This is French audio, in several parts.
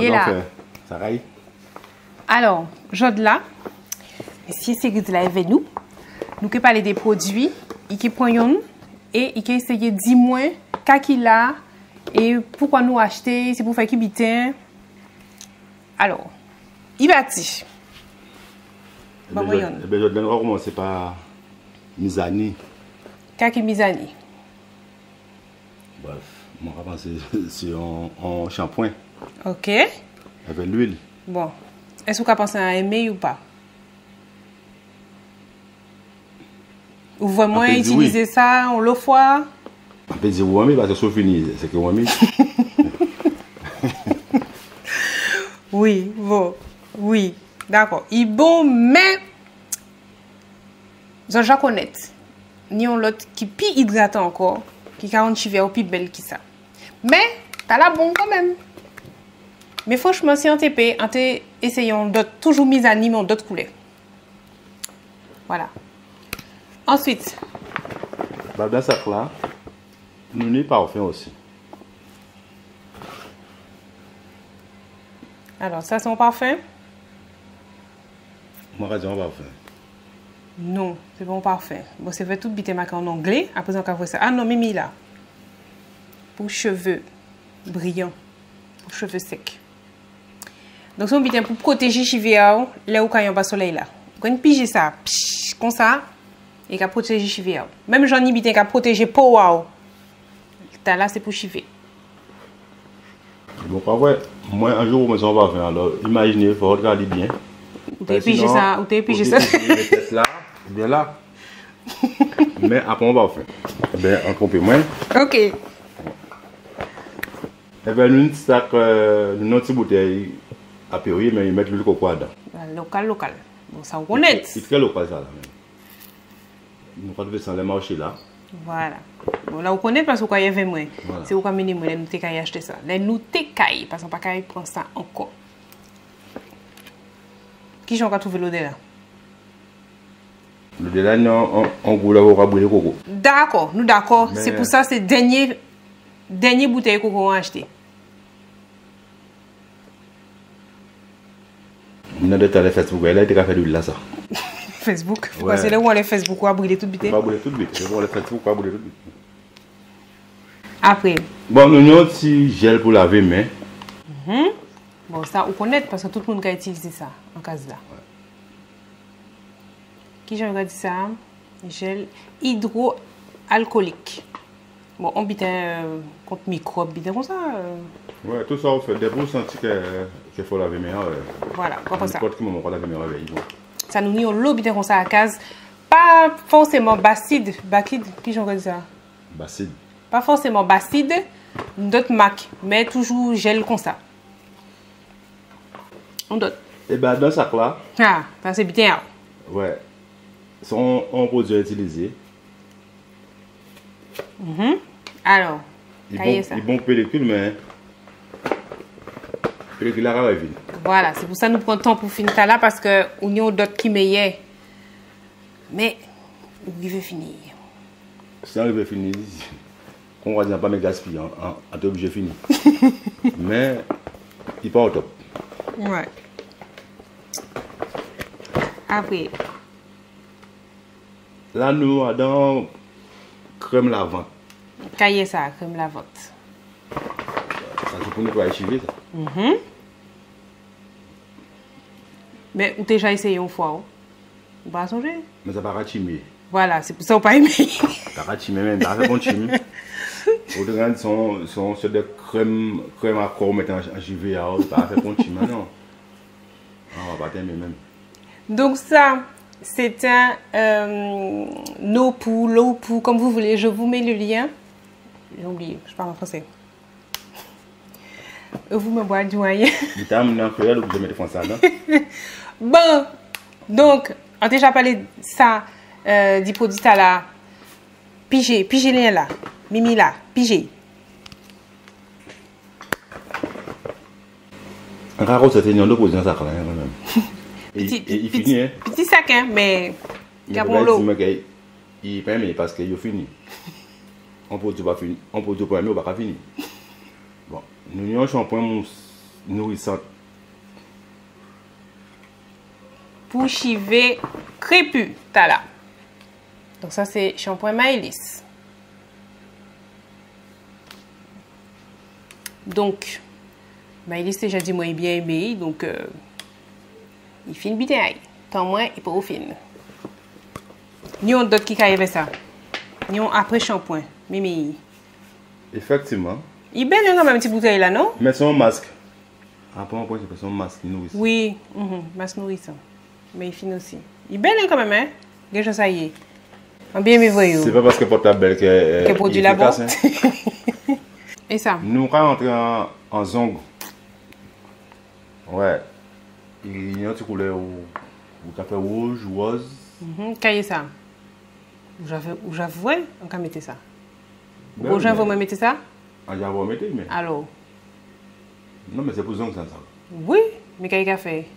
Et donc, là, Sarah. Alors, là, si CERISE là avec nous, nous qui parlons des produits, qui prenons et qui essayons de dire moins qu'à qui là et pourquoi nous acheter, c'est pour faire qui bitin. Alors, il va dire. Bon, je donne comment c'est pas Mizani. Qu'à qui Mizani? Bref, on va penser sur un shampoing. Ok. Avec l'huile. Bon. Est-ce que vous pensez à aimer ou pas? Ou vraiment utiliser ça, on le foie? On peut dire oui, parce que c'est fini. C'est que oui. Oui, bon. Oui, d'accord. Il est bon, mais... Je connais. Ni on l'autre qui est plus hydratant encore, qui a un cheveu plus belle que ça. Mais, t'as la bonne quand même. Mais franchement, si on TP, on essayons d'autres, toujours mis à l'anime, d'autres couleurs. Voilà. Ensuite. Dans ce cas-là, nous n'y parfum aussi. Alors, ça, c'est un parfum? Moi, je dis un parfum. Non, c'est pas un parfum. Bon, c'est vrai, tout bité marqué en anglais. Après, on va ça. Ah non, Mimi, là. Pour cheveux brillants, pour cheveux secs. Donc, c'est un bitin pour protéger cheveux là où il y a un soleil là. Quand on pige ça, comme ça, et qu'on protège cheveux. Même j'en ai un bitin qui protège la peau. Là, c'est pour cheveux. Bon, pas vrai. Moi, un jour, je me sens pas fait. Alors, imaginez, il faut regarder bien. Ou t'es pigé ça, ou t'es pigé ça. Là, bien là. Mais après, on va faire. Ben, on compte moins. Ok. Eh bien, nous avons une petite bouteille à péril, mais ils mettent l'huile coco dedans. Local, local. Bon, ça, on connaît. C'est très local, ça, là. Nous avons fait ça dans les marchés, là. Voilà. Bon, là, on connaît parce qu'on y avait moins. C'est au minimum, nous avons acheté ça. Nous avons parce qu'on n'a pas prendre ça encore. Qui j'ai encore trouvé l'odé là? L'odé là, non, on goûte la coco. D'accord, nous d'accord. C'est pour ça, c'est le dernier. Dernière bouteille qu'on a achetée. On a deux temps de Facebook. Elle a été fait de l'huile là, ça. Facebook? Ouais. C'est là où on a Facebook, on a brûlé toute bouteille. On a brûlé toute bouteille. C'est là où on a Facebook, on a brûlé toute bouteille. Après? Bon, nous avons un petit gel pour laver les mains. Bon, ça, on connaît parce que tout le monde a utilisé ça en cas de là. Ouais. Qui j'ai regardé ça? Gel hydroalcoolique. Bon, on bitait contre microbes, bitait comme ça. Ouais, tout ça, on fait des beaux sentis qu'il faut laver meilleur. Voilà, comme ça. N'importe quel moment, on lave meilleur avec l'eau. Ça nous met l'eau, bitait comme ça à case. Pas forcément bacide. Bacide, qui j'en connais ça? Bacide. Pas forcément bacide, d'autres marques, mais toujours gel comme ça. On d'autres. Et bien, dans ce sac-là. Ah, ça c'est bitait. Ouais. C'est un produit utilisé. Alors, c'est bon pour les culs, mais les culs là, vide. Voilà, c'est pour ça que nous prenons le temps pour finir ça là, parce que nous avons d'autres qui meillent. Mais, il veut finir. Si on veut finir, on va dire pas me gaspiller, on est obligé de finir. Mais, il part au top. Ouais. Après. Là, nous avons crème lavante. Cahier ça, crème lavante. Ça c'est pour nettoyer les cheveux. Mais vous avez déjà essayé une fois. Vous n'avez pas changé. Mais ça n'a pas ratimé. Voilà, c'est pour ça que vous n'avez pas aimé. Ça n'a pas ratimé même, ça n'a pas bon chimie. Vous avez son sur des crèmes à corps mettant en cheveux. Ça n'a pas bon chimie, non. On ne va pas aimer même. Donc ça, C'est un no-poo, low-poo, comme vous voulez. Je vous mets le lien. J'ai oublié, je parle en français. Vous me boire du moyen. Bon, donc, on a déjà parlé de ça, du produit là. Pigé lien là. Mimi là, pigé. Encore, c'était une autre position, ça, quand même. Petit sac, hein, mais. Il y a bon l'eau. Il permet parce qu'il est fini. On peut tout pas finir. On peut tout pas finir, on peut pas finir. Bon, nous avons un shampoing nourrissant. Pour chiver crépus, t'as là. Donc, ça, c'est shampoing Maëlys. Donc, Maëlys, déjà dit, moi, il est bien aimé, donc. Il finit bien, tant moins il peut au fin. Nous avons d'autres qui arrivent ça. Nous avons après shampoing, Mimi. Effectivement. Il est bien quand même petit bouteille là, non? Mais son masque. Après on peut dire que son masque nourrissant. Oui, masque nourrissant. Mais il finit aussi. Il est bien quand même, hein? Quelque chose ça y est. On bien me voyez. C'est pas parce que portable belle que produit là bas. Et ça? Nous allons rentrer en zong. Ouais. Il y a une couleur au café rouge, rose. Caillez ça. J'avoue, on peut mettre ça. Aux gens vont me mettre ça? On va vous mettre, mais. Alors? Non, mais c'est pour zong ça. Oui, mais caillez café.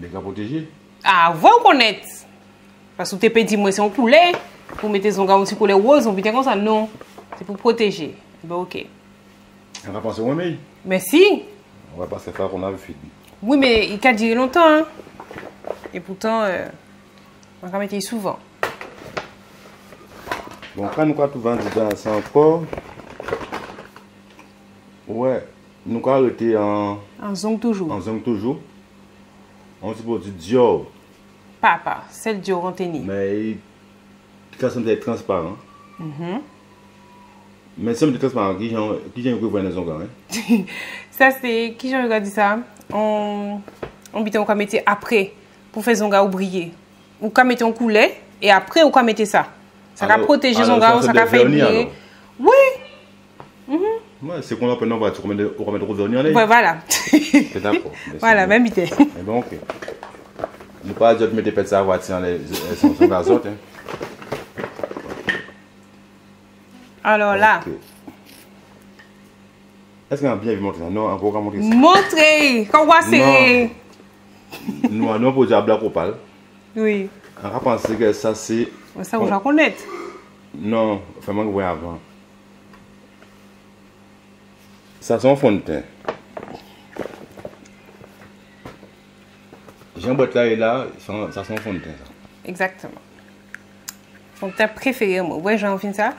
Mais qu'à protéger. Ah, vous connaissez. Parce que tu peux dire, moi, c'est un poulet. Vous mettez zong un petit poulet rose, on peut comme ça. Non, c'est pour protéger. Ben, ok. On va passer au remède. Merci. On va passer ça qu'on a vu. Oui, mais il a duré longtemps. Hein? Et pourtant, on va mettre souvent. Bon, quand nous avons tout vendu dans ça encore, ouais, nous avons été en zone toujours. En zone toujours. On se pose du Dior. Papa, c'est le Dior en tenue. Mais ça semble être transparent. Mais ça me dit transparent. Qui j'ai vu dans zone hein? Ça, c'est. Qui j'ai regardé ça? On peut mettre après pour faire zonga ou briller. On peut mettre en couleur et après on peut mettre ça. Ça va protéger zonga, ça va faire briller. Oui. C'est qu'on appelle non, on va mettre au vernis en l'air. Voilà. C'est d'accord. Voilà, même idée. Et bon, ok. Ne pas dire que mettez pas ça à voiture en l'air, sans zonga autres. Alors là. Est-ce qu'on a bien vu montrer ça? Non, on ne peut pas montrer ça. Montrer! Quand on va serrer! Nous allons poser à Black Opal. Oui. On va penser que ça c'est. Ça vous la connaissez? Non, vraiment que vous voyez avant. Ça c'est un fond de teint. Jean-Baptiste là et là, ça c'est un fond de teint. Exactement. Fond de teint préféré, moi. Ouais, j'en fin ça?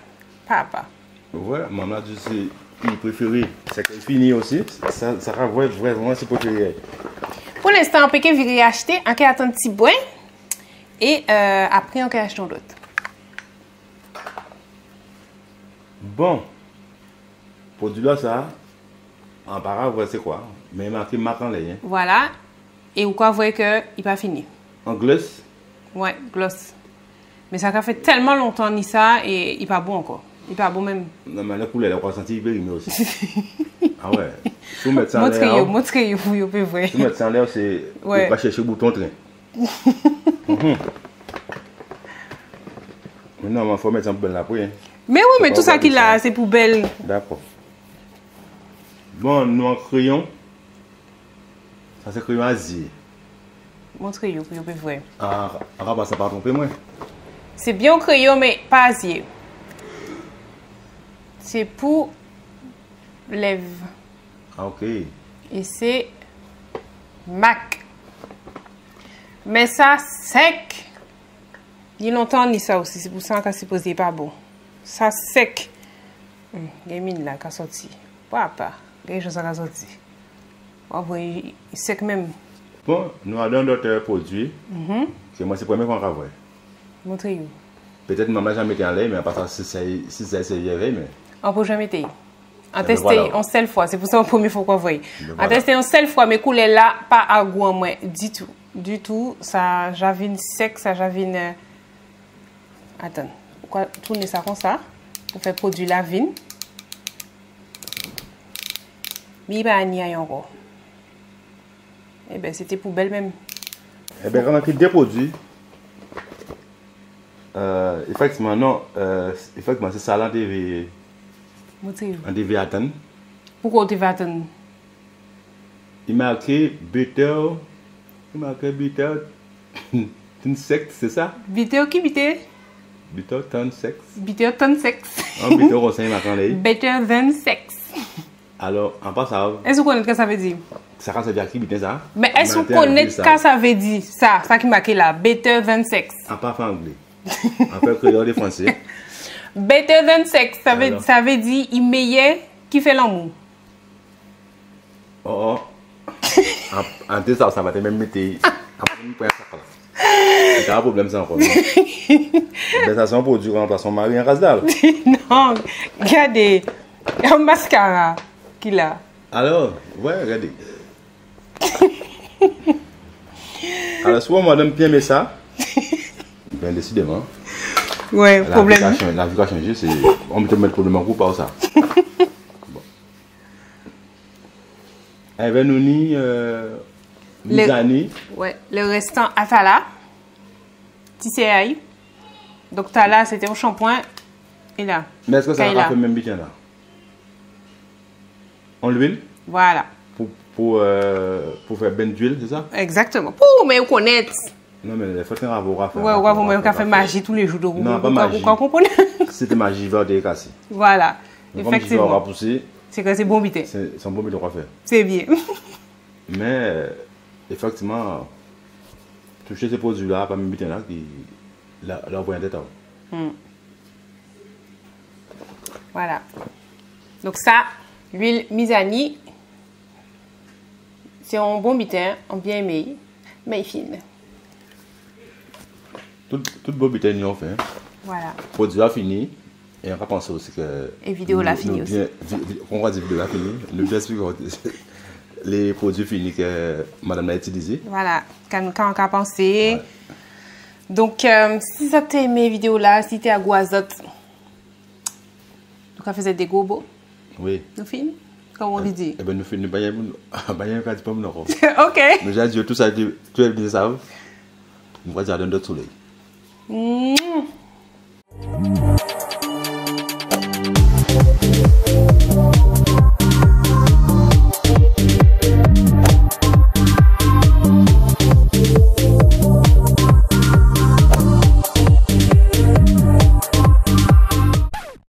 Papa. Ouais, maman a dit c'est. Il préféré, c'est fini aussi, ça va vraiment se protéger. Pour l'instant, on peut virer acheter, on peut attendre un petit bois et après on peut acheter d'autres. Bon, pour du là, ça, en parlant, c'est quoi? Mais marqué marquant là. Hein? Voilà, et vous voyez qu'il n'est pas fini. En gloss? Ouais, gloss. Mais ça a fait tellement longtemps ni ça et il n'est pas bon encore. Il n'est pas bon même. Non, mais la couleur, on va sentir l'hyperime aussi. Ah ouais. Tout mettre ça en l'air. Montrez-vous, vous pouvez voir. Tout mettre ça en l'air, c'est. Ouais. Pas chercher le bouton train. Maintenant, il faut mettre ça en poubelle après. Hein. Mais oui, mais tout ça qu'il a, c'est poubelle. D'accord. Bon, nous en crayon. Ça, c'est crayon asie. Montrez-vous, vous pouvez voir. Ah, rabat, ça ne va pas tromper, moi. C'est bien crayon, mais pas asie. C'est pour lèvres. Ah, ok. Et c'est MAC. Mais ça, sec. Il y a longtemps, ni ça aussi. C'est pour ça que c'est posé pas bon. Ça, sec. Il y a une mine là qui a sorti. Papa, il y a des choses qui a sorti. On voit, il sec même. Bon, nous avons d'autres produits. C'est moi, c'est le premier qu'on va voir. Montrez-vous. Peut-être que maman jamais été en l'air, mais à part ça, si ça essayé avec, mais. On peut jamais tester. On teste en seule fois. C'est pour ça qu'on première fois qu'on voit. On teste en seule fois, mais couleur là, pas à goût en moins du tout. du tout. Ça javine sec, ça javine... Attends, pourquoi tourner ça comme ça? Pour faire produit lavine. Mais bah n'y a encore. Eh bien, c'était poubelle même. Eh bien, quand on a pris des produits, effectivement, non, effectivement, c'est ça là, on devait... On devait attendre. Pourquoi on devait attendre? Il marquait BETTER. Il marquait BETTER THAN SEX, c'est ça? BETTER qui BETTER? BETTER THAN SEX. BETTER THAN SEX. On BETTER au sein de BETTER THAN SEX. Alors, en passant. Est-ce que vous connaissez ce que ça veut dire? Ça veut dire qui BETTER ça? Mais est-ce que vous connaissez ce que ça veut dire? Ça, ça qui marquait là, BETTER THAN SEX. En parlant anglais. En fait, créole et français. BETTER THAN SEX, ça veut dire il meilleur qui fait l'amour. Oh oh. En deux ça va même mettre. C'est un problème, ça encore. Mais ça, c'est un produit remplaçant son mari en race d'âle. Non, regardez. Il y a un mascara qu'il a. Alors, ouais, regardez. Alors, soit madame Pierre met ça. Bien, décidément. Ouais, problème. La vie a changé, c'est. On peut mettre problème en coup par ça. Avec nous, Mizani. Ouais, le restant à Tala. TCI. Donc, Tala, c'était au shampoing. Et là. Mais est-ce que ça va faire même bien là? On l'huile? Voilà. Pour faire ben d'huile, c'est ça? Exactement. Pour me connaître. Non, mais il faut faire un rapport. Ouais, vous même faire magie tous les jours de roue. Non, pas magie. C'était magie, vers des cassés. Voilà. Effectivement. C'est que c'est bon bité. C'est un bon bité qu'on va faire. C'est bien. Mais, effectivement, toucher ces produits-là, pas même bité là, qui l'envoie en tête. Voilà. Donc ça, l'huile Mizani, c'est un bon bité, un bien aimé, mais fine. Tout bon bité, nous on fait. Voilà. Produit a fini. Et on va penser aussi que. Et vidéo la finie aussi. On va dire vidéo la finie. Le bien sûr, les produits finis que madame a utilisés. Voilà, quand on a pensé. Ouais. Donc, si ça t'a aimé vidéo là, si t'es à Guazote, donc on faisait des gobos. Oui. Nous finissons. Comment on dit? Eh bien, nous finissons. Ok. Mais j'ai dit tout ça, tout est bien ça. Nous va dire un autre soleil.